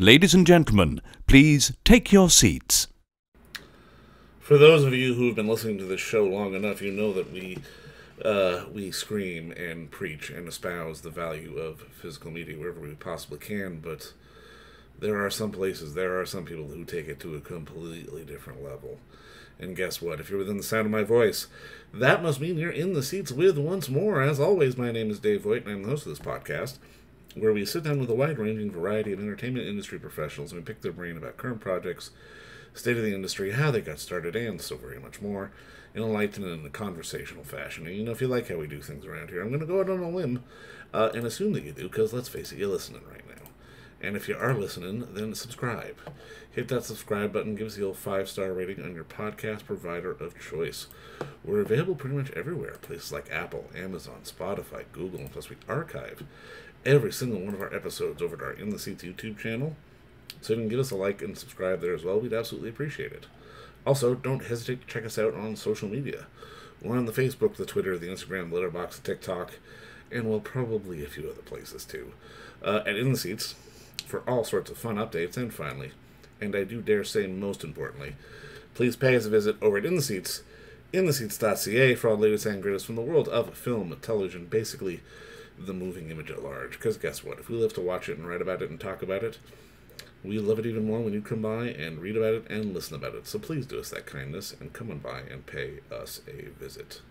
Ladies and gentlemen, please take your seats. For those of you who have been listening to this show long enough, you know that we scream and preach and espouse the value of physical media wherever we possibly can, but there are some places, there are some people who take it to a completely different level. And guess what? If you're within the sound of my voice, that must mean you're in the seats with once more. As always, my name is Dave Voigt, and I'm the host of this podcast, where we sit down with a wide-ranging variety of entertainment industry professionals and we pick their brain about current projects, state of the industry, how they got started, and so very much more, in a light and in a conversational fashion. And you know, if you like how we do things around here, I'm going to go out on a limb and assume that you do, because let's face it, you're listening right now. And if you are listening, then subscribe. Hit that subscribe button, give us the old 5-star rating on your podcast provider of choice. We're available pretty much everywhere, places like Apple, Amazon, Spotify, Google, and plus we archive every single one of our episodes over to our In the Seats YouTube channel. So you can give us a like and subscribe there as well. We'd absolutely appreciate it. Also, don't hesitate to check us out on social media. We're on the Facebook, the Twitter, the Instagram, the Letterboxd, the TikTok, and well, probably a few other places too. At In the Seats, for all sorts of fun updates, and finally, and I do dare say most importantly, please pay us a visit over at In the Seats, intheseats.ca, for all the latest and greatest from the world of film, television, basically the moving image at large. Because guess what? If we live to watch it and write about it and talk about it, we love it even more when you come by and read about it and listen about it. So please do us that kindness and come on by and pay us a visit.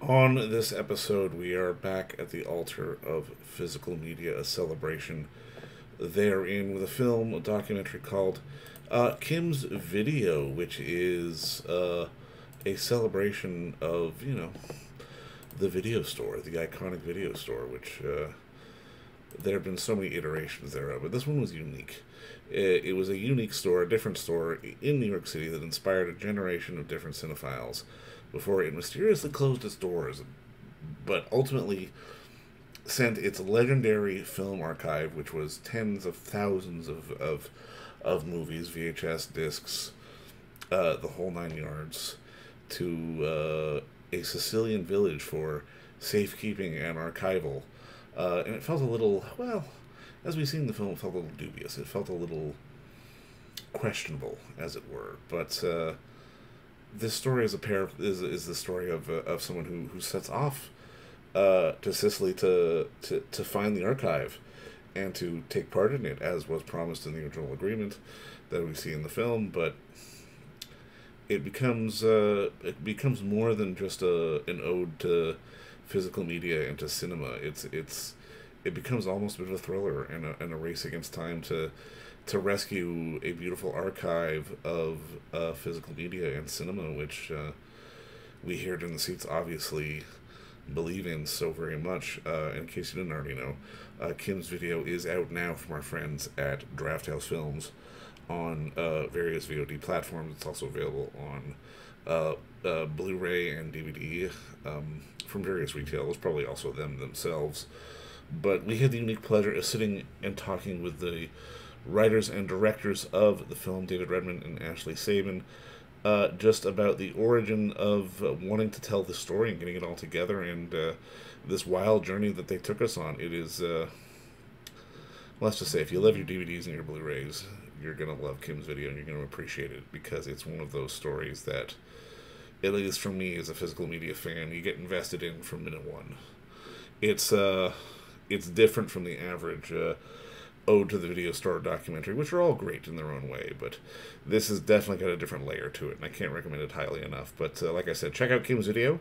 On this episode, we are back at the altar of physical media, a celebration therein with a film, a documentary called Kim's Video, which is a celebration of, you know, the video store, the iconic video store, which there have been so many iterations thereof, but this one was unique. It was a unique store, a different store in New York City that inspired a generation of different cinephiles before it mysteriously closed its doors, but ultimately sent its legendary film archive, which was tens of thousands of movies, VHS discs, the whole 9 yards, to a Sicilian village for safekeeping and archival. And it felt a little, well, as we've seen in the film, it felt a little dubious. It felt a little questionable, as it were. But this story is the story of someone who sets off to Sicily to find the archive and to take part in it, as was promised in the original agreement that we see in the film. But it becomes more than just an ode to physical media and to cinema. It becomes almost a bit of a thriller and a race against time to rescue a beautiful archive of physical media and cinema, which we here in the seats obviously believe in so very much. In case you didn't already know, Kim's Video is out now from our friends at Drafthouse Films on various VOD platforms. It's also available on Blu-ray and DVD from various retailers, probably also themselves. But we had the unique pleasure of sitting and talking with the writers and directors of the film, David Redmon and Ashley Saban, just about the origin of wanting to tell the story and getting it all together, and this wild journey that they took us on. It is, let's just say, if you love your DVDs and your Blu-rays, you're going to love Kim's Video and you're going to appreciate it, because it's one of those stories that, at least for me as a physical media fan, you get invested in from minute one. It's different from the average ode to the video store documentary, which are all great in their own way, but this has definitely got a different layer to it, and I can't recommend it highly enough. But like I said, check out Kim's Video.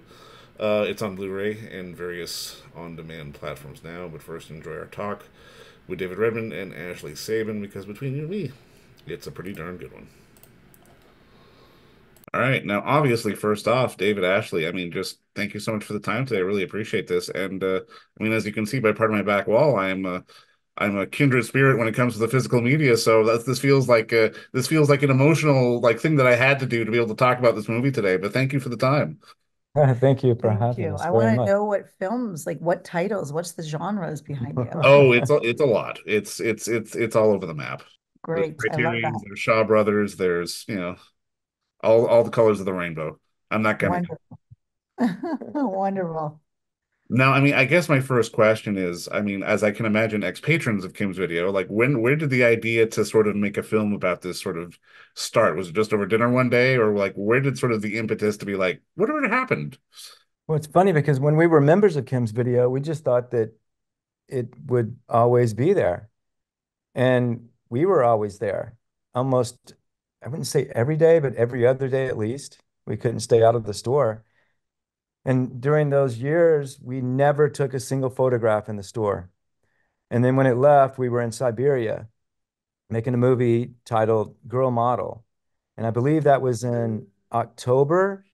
It's on Blu-ray and various on-demand platforms now, but first enjoy our talk with David Redmon and Ashley Saban, because between you and me, it's a pretty darn good one. All right. Now, obviously, first off, David, Ashley, I mean, just thank you so much for the time today. I really appreciate this. And I mean, as you can see by part of my back wall, I'm a kindred spirit when it comes to the physical media. So this feels like an emotional thing that I had to do to be able to talk about this movie today. But thank you for the time. Thank you for having us. I want to know what films, what titles, what's the genres behind you? Oh, it's a lot. It's all over the map. Great. There's Criterion, there's Shaw Brothers, there's, you know, all the colors of the rainbow. I'm not gonna. Wonderful. Wonderful. Now, I mean, I guess my first question is, I mean, as I can imagine, ex-patrons of Kim's Video, like, where did the idea to sort of make a film about this sort of start? Was it just over dinner one day? Or, like, where did sort of the impetus to be like, what would have happened? Well, it's funny because when we were members of Kim's Video, we just thought that it would always be there. And we were always there. Almost, I wouldn't say every day, but every other day at least. We couldn't stay out of the store. And during those years, we never took a single photograph in the store. And then when it left, we were in Siberia making a movie titled Girl Model. And I believe that was in October.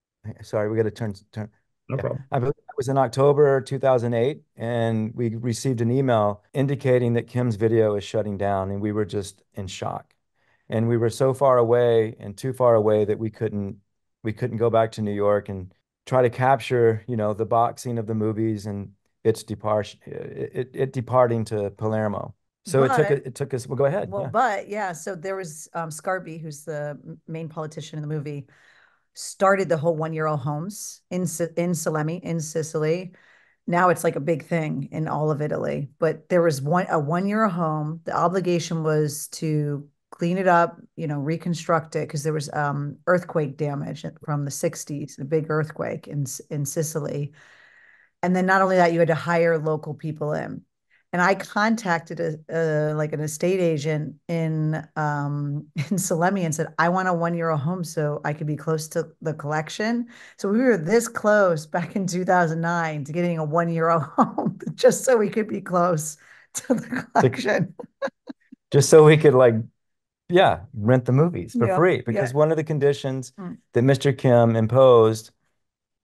Sorry, we got to turn. No problem. Yeah. I believe that was in October 2008. And we received an email indicating that Kim's Video is shutting down. And we were just in shock. And we were so far away and too far away that we couldn't go back to New York and try to capture, you know, the boxing of the movies and its departing to Palermo. So but, it took us. Well, go ahead. Well, yeah. But yeah, so there was Scarpi, who's the main politician in the movie, started the whole one-year-old homes in Salemi in Sicily. Now it's like a big thing in all of Italy. But there was a one-year-old home. The obligation was to clean it up, you know, reconstruct it, because there was earthquake damage from the 60s, a big earthquake in Sicily. And then not only that, you had to hire local people in. And I contacted an estate agent in Salemi and said, I want a one-year-old home so I could be close to the collection. So we were this close back in 2009 to getting a one-year-old home just so we could be close to the collection. Just so we could rent the movies for free, because one of the conditions that Mr. Kim imposed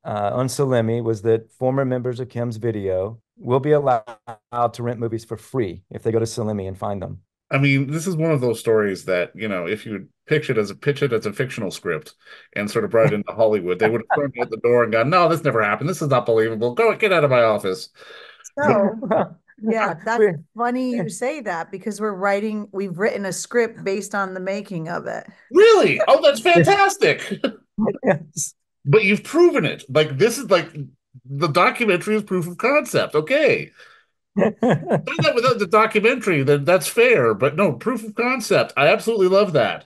on Salemi was that former members of Kim's Video will be allowed to rent movies for free if they go to Salemi and find them. I mean, this is one of those stories that, you know, if you pitch it as a fictional script and sort of brought it into Hollywood, they would have thrown out the door and gone, no, this never happened. This is not believable. Go get out of my office. So, yeah, that's funny you say that, because we've written a script based on the making of it. Really? Oh, that's fantastic. Yes. But you've proven it. Like, this is like the documentary is proof of concept. Okay. That without the documentary, then that's fair. But no, proof of concept. I absolutely love that.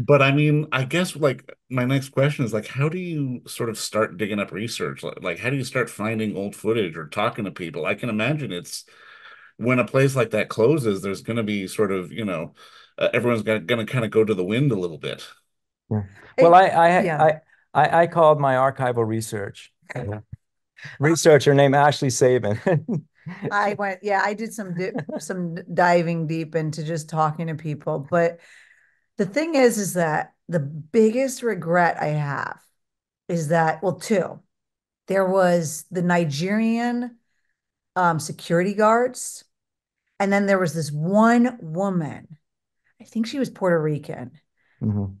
But I mean, I guess like my next question is like, how do you sort of start digging up research? Like, how do you start finding old footage or talking to people? I can imagine it's when a place like that closes, there's going to be sort of, you know, everyone's going to kind of go to the wind a little bit. Yeah. Well, I called my archival researcher named Ashley Saban. I did some diving deep into just talking to people, but the thing is that the biggest regret I have is that, well, two, there was the Nigerian security guards. And then there was this one woman, I think she was Puerto Rican. Mm-hmm.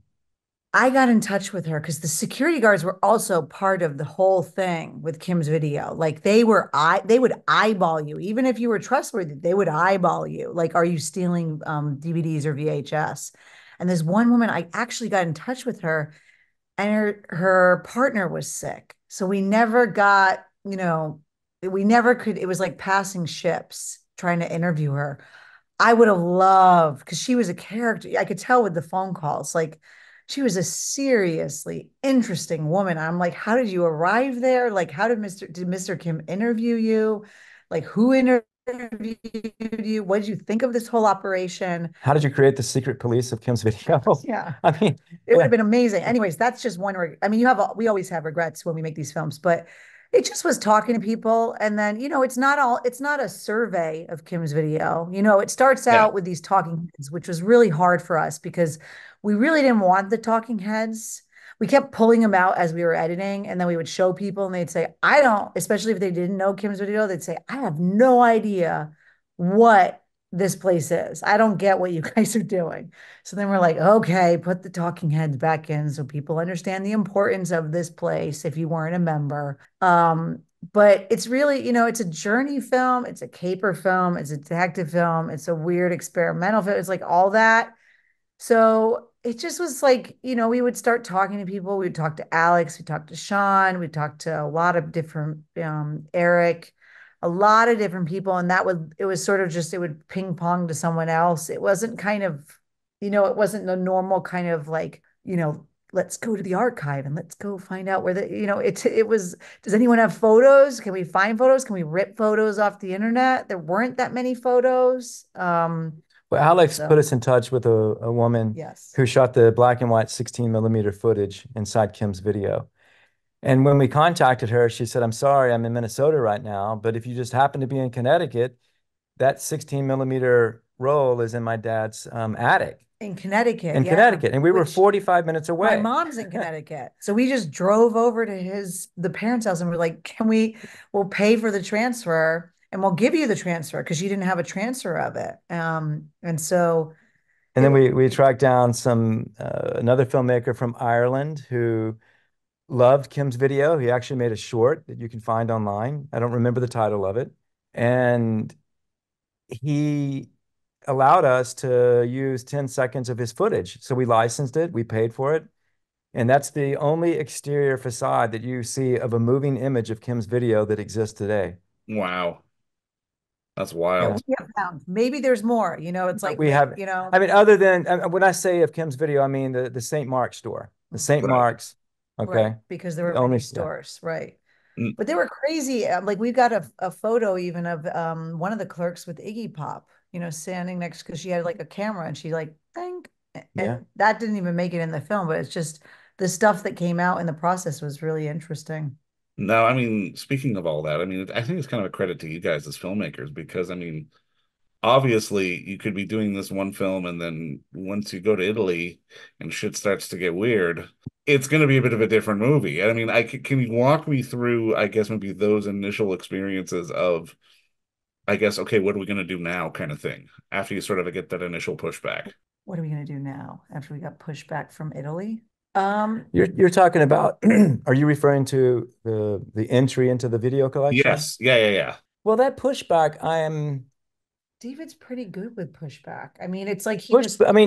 I got in touch with her because the security guards were also part of the whole thing with Kim's Video. Like they would eyeball you. Even if you were trustworthy, they would eyeball you. Like, are you stealing DVDs or VHS? And this one woman, I actually got in touch with her, and her partner was sick. So we never got, you know, we never could, it was like passing ships trying to interview her. I would have loved, because she was a character. I could tell with the phone calls, like she was a seriously interesting woman. I'm like, how did you arrive there? Like, how did Mr. Kim interview you? Like, who interviewed you? What did you think of this whole operation? How did you create the secret police of Kim's Video? Yeah, I mean, it would have been amazing. Anyways, that's just one. I mean, we always have regrets when we make these films, but it just was talking to people, and then, you know, it's not a survey of Kim's Video. You know, it starts out with these talking heads, which was really hard for us because we really didn't want the talking heads. We kept pulling them out as we were editing, and then we would show people and they'd say, especially if they didn't know Kim's Video, they'd say, I have no idea what this place is. I don't get what you guys are doing. So then we're like, okay, put the talking heads back in so people understand the importance of this place if you weren't a member. But it's really, you know, it's a journey film. It's a caper film. It's a detective film. It's a weird experimental film. It's like all that. So it just was like, you know, we would start talking to people. We'd talk to Alex. We talked to Sean. We talked to a lot of different, Eric, a lot of different people. And that would, it was sort of just, it would ping pong to someone else. It wasn't kind of, you know, it wasn't the normal kind of like, you know, let's go to the archive and let's go find out where the, you know, it was, does anyone have photos? Can we find photos? Can we rip photos off the internet? There weren't that many photos. Well, Alex put us in touch with a woman who shot the black and white 16 millimeter footage inside Kim's Video. And when we contacted her, she said, I'm sorry, I'm in Minnesota right now, but if you just happen to be in Connecticut, that 16 millimeter roll is in my dad's attic. In Connecticut. In Connecticut. And we were 45 minutes away. My mom's in Connecticut. So we just drove over to the parents' house and we're like, we'll pay for the transfer and we'll give you the transfer because you didn't have a transfer of it. And then we tracked down another filmmaker from Ireland who loved Kim's Video. He actually made a short that you can find online. I don't remember the title of it. And he allowed us to use 10 seconds of his footage. So we licensed it, we paid for it. And that's the only exterior facade that you see of a moving image of Kim's Video that exists today. Wow. That's wild. Yeah, maybe there's more, you know, it's like, you know. I mean, other than, when I say of Kim's Video, I mean the St. Mark store, the St. Mark's, okay? Right, because there were only stores, right. But they were crazy. Like we got a photo even of one of the clerks with Iggy Pop, you know, standing next, because she had like a camera and she like, think, and that didn't even make it in the film, but it's just the stuff that came out in the process was really interesting. No, I mean, speaking of all that, I mean, I think it's kind of a credit to you guys as filmmakers, because I mean, obviously you could be doing this one film and then once you go to Italy and shit starts to get weird, it's going to be a bit of a different movie. I mean, can you walk me through, I guess, maybe those initial experiences of, I guess, okay, what are we going to do now kind of thing after you sort of get that initial pushback? What are we going to do now after we got pushed back from Italy? You're talking about, are you referring to the entry into the video collection? Yes. Yeah. Well, that pushback, David's pretty good with pushback. I mean, it's like pushback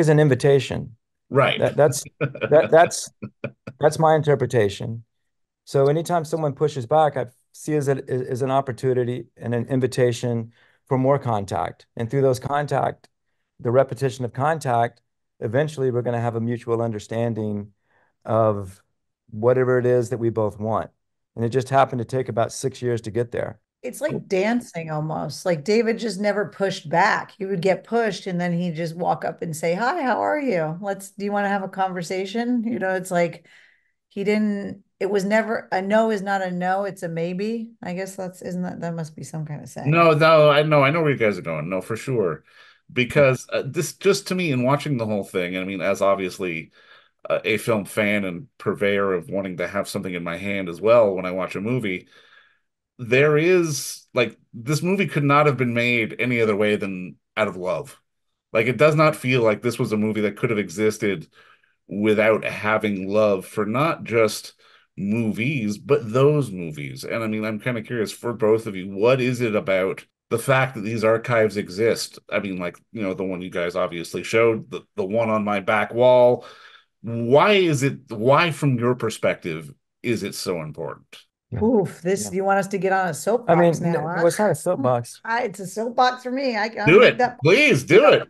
is an invitation. Right. That's my interpretation. So anytime someone pushes back, I see it as an opportunity and an invitation for more contact. And through the repetition of contact, eventually we're going to have a mutual understanding of whatever it is that we both want. And it just happened to take about 6 years to get there. It's like dancing almost. Like David just never pushed back. He would get pushed and then he'd just walk up and say, hi, how are you? Do you want to have a conversation? You know, it's like it was never a no is not a no, it's a maybe. I guess that must be some kind of saying. No, I know where you guys are going. No, for sure. Because this, just to me, in watching the whole thing, I mean, as obviously a film fan and purveyor of wanting to have something in my hand as well when I watch a movie, there is, like, this movie could not have been made any other way than out of love. Like, it does not feel like this was a movie that could have existed without having love for not just movies, but those movies. And I mean, I'm kind of curious for both of you, what is it about the fact that these archives exist? I mean, like, you know, the one you guys obviously showed, the one on my back wall. Why from your perspective is it so important? Oof, you want us to get on a soapbox? I mean, now, huh? Well, it's not a soapbox. It's a soapbox for me. Please do it.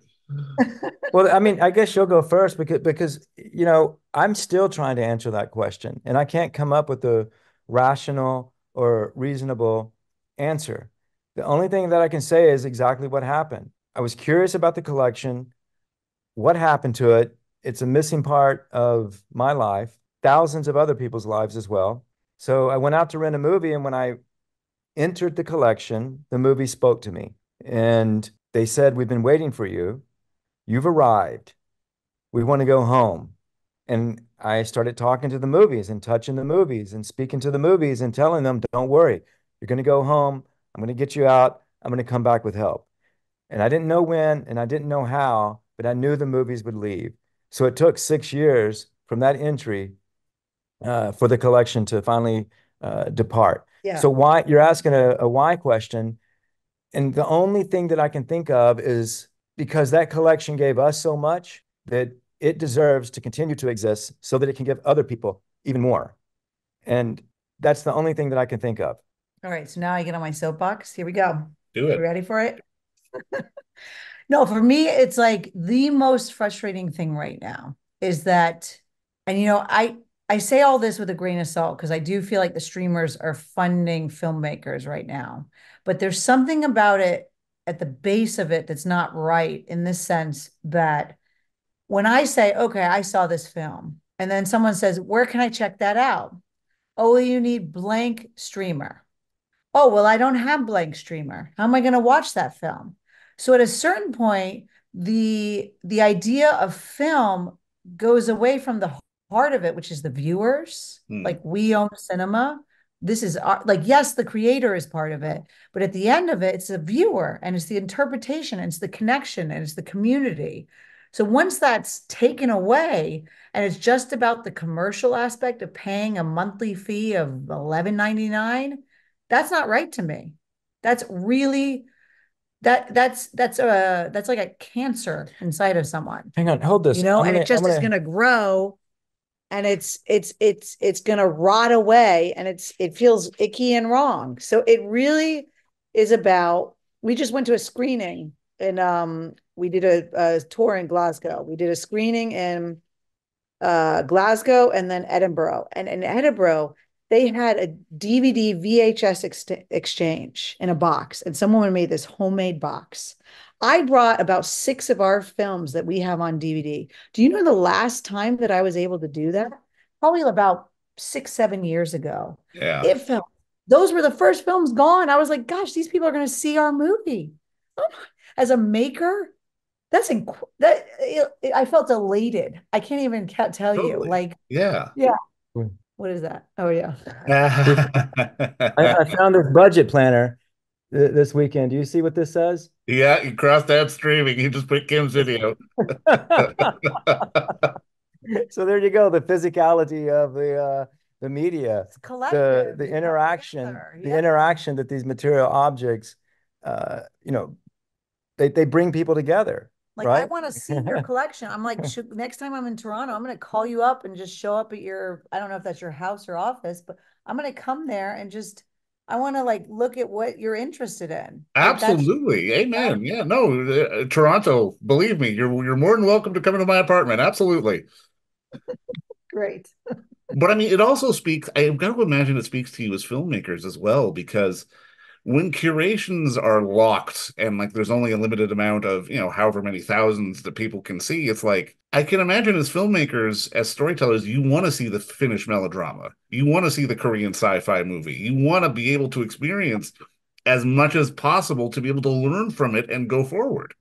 Well, I mean, I guess you'll go first because you know, I'm still trying to answer that question and I can't come up with a rational or reasonable answer. The only thing that I can say is exactly what happened. I was curious about the collection. What happened to it? It's a missing part of my life, thousands of other people's lives as well. So I went out to rent a movie, and when I entered the collection, the movie spoke to me and they said, we've been waiting for you. You've arrived. We want to go home. And I started talking to the movies and touching the movies and speaking to the movies and telling them, don't worry, you're going to go home. I'm going to get you out. I'm going to come back with help. And I didn't know when and I didn't know how, but I knew the movies would leave. So it took 6 years from that entry for the collection to finally depart. Yeah. So why, you're asking a why question. And the only thing that I can think of is because that collection gave us so much that it deserves to continue to exist so that it can give other people even more. And that's the only thing that I can think of. All right, so now I get on my soapbox. Here we go. Do it. You ready for it? No, for me, it's like the most frustrating thing right now is that, and you know, I say all this with a grain of salt because I do feel like the streamers are funding filmmakers right now, but there's something about it at the base of it that's not right, in this sense that when I say, okay, I saw this film, and then someone says, where can I check that out? Oh, you need blank streamer. Oh, well, I don't have blank streamer. How am I going to watch that film? So at a certain point, the idea of film goes away from the heart of it, which is the viewers. Like, we own cinema. This is our, like, yes, the creator is part of it, but at the end of it, it's the viewer, and it's the interpretation, and it's the connection, and it's the community. So once that's taken away and it's just about the commercial aspect of paying a monthly fee of $11.99, that's not right to me. That's really... That's like a cancer inside of someone. Hang on, hold this. You know, it just is going to grow, and it's going to rot away, and it feels icky and wrong. So it really is about. We just went to a screening, and we did a tour in Glasgow. We did a screening in Glasgow, and then Edinburgh. And in Edinburgh, they had a DVD VHS exchange in a box, and someone made this homemade box. I brought about 6 of our films that we have on DVD. Do you know the last time that I was able to do that? Probably about 6-7 years ago. Yeah. Those were the first films gone. I was like, gosh, these people are going to see our movie. As a maker, I felt elated. I can't even tell you. Totally. Like, yeah. Yeah. What is that? Oh, yeah. I found this budget planner this weekend. Do you see what this says? Yeah, you cross-tab streaming. You just put Kim's Video. So there you go. The physicality of the media, it's collective, the interaction, together, yeah. The interaction that these material objects, you know, they bring people together. Like, right? I want to see your collection. I'm like, next time I'm in Toronto, I'm going to call you up and just show up at your, I don't know if that's your house or office, but I'm going to come there and just, I want to like, look at what you're interested in. Absolutely. Like, amen. Yeah. No, Toronto, believe me, you're more than welcome to come into my apartment. Absolutely. Great. But I mean, it also speaks, I've got to imagine it speaks to you as filmmakers as well, because when curations are locked and like there's only a limited amount of, you know, however many thousands that people can see, it's like, I can imagine as filmmakers, as storytellers, you want to see the Finnish melodrama. You want to see the Korean sci-fi movie. You want to be able to experience as much as possible to be able to learn from it and go forward.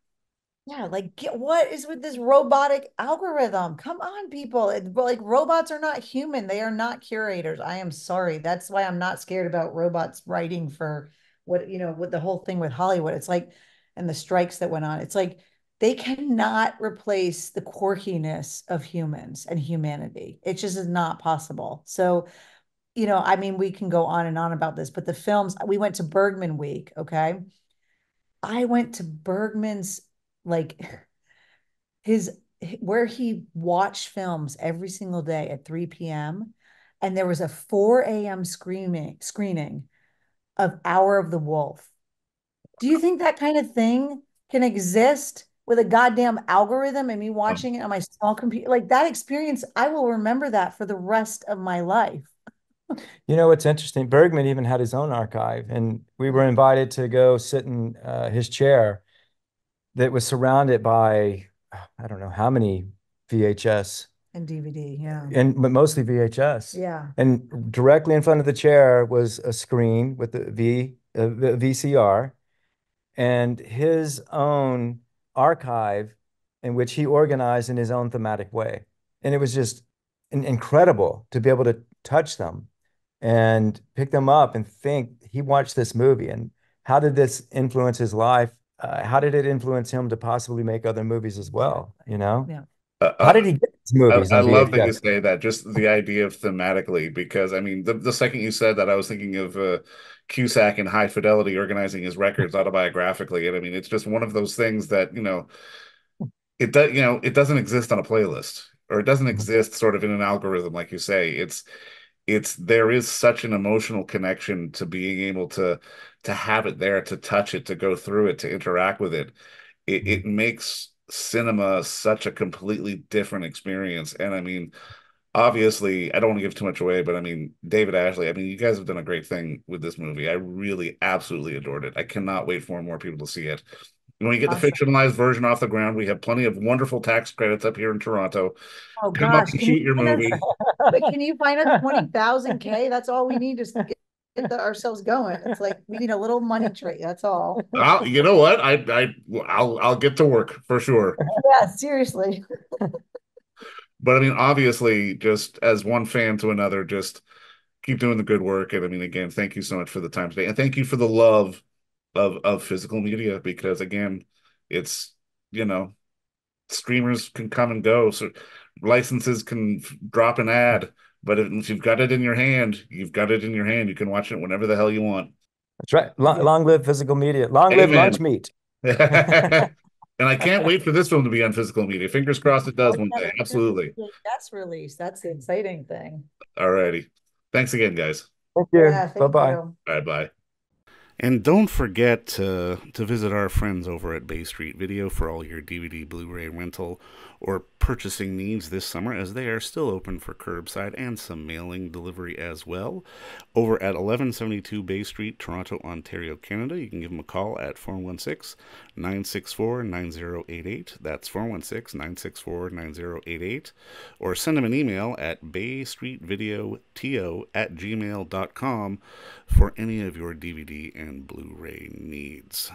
Yeah, like, what is with this robotic algorithm? Come on, people. Like, robots are not human. They are not curators. I am sorry. That's why I'm not scared about robots writing for... with the whole thing with Hollywood, it's like, and the strikes that went on, it's like, they cannot replace the quirkiness of humans and humanity. It just is not possible. So, you know, I mean, we can go on and on about this, but the films, we went to Bergman week. Okay. I went to Bergman's, like where he watched films every single day at 3 PM. And there was a 4 AM screening of Hour of the Wolf. Do you think that kind of thing can exist with a goddamn algorithm and me watching it on my small computer? Like, that experience, I will remember that for the rest of my life. You know, it's interesting. Bergman even had his own archive, and we were invited to go sit in his chair that was surrounded by, I don't know how many VHS. And DVD, yeah. But mostly VHS. Yeah. And directly in front of the chair was a screen with the VCR and his own archive in which he organized in his own thematic way. And it was just incredible to be able to touch them and pick them up and think, he watched this movie, and how did this influence his life? How did it influence him to possibly make other movies as well, you know? Yeah. How did he get movies. I love that you say that, just the idea of thematically, because I mean, the second you said that, I was thinking of Cusack and High Fidelity organizing his records autobiographically. And I mean, it's just one of those things that, you know, it does, you know, it doesn't exist on a playlist, or it doesn't exist sort of in an algorithm, like you say. It's there is such an emotional connection to being able to have it there, to touch it, to go through it, to interact with it. It makes cinema such a completely different experience. And I mean, obviously, I don't want to give too much away, but I mean, David, Ashley, I mean, you guys have done a great thing with this movie. I really absolutely adored it. I cannot wait for more people to see it. When we get the fictionalized version off the ground, we have plenty of wonderful tax credits up here in Toronto. Oh, come up and shoot your movie. But can you find us 20,000K? That's all we need is to get ourselves going. It's like we need a little money tree. That's all. You know what? I'll get to work for sure. Yeah, seriously. But I mean, obviously, just as one fan to another, just keep doing the good work. And I mean, again, thank you so much for the time today, and thank you for the love of physical media, because again, it's, you know, streamers can come and go, so licenses can drop an ad, but if you've got it in your hand, you've got it in your hand. You can watch it whenever the hell you want. That's right. Long live physical media. Long live lunch meat. And I can't wait for this film to be on physical media. Fingers crossed it does one day. Absolutely. That's released. That's the exciting thing. All righty. Thanks again, guys. Thank you. Yeah, thank Bye-bye. You. Bye-bye. And don't forget to visit our friends over at Bay Street Video for all your DVD, Blu-ray rental, or purchasing needs this summer, as they are still open for curbside and some mailing delivery as well. Over at 1172 Bay Street, Toronto, Ontario, Canada, you can give them a call at 416-964-9088. That's 416-964-9088. Or send them an email at baystreetvideoto@gmail.com for any of your DVD and Blu-ray needs.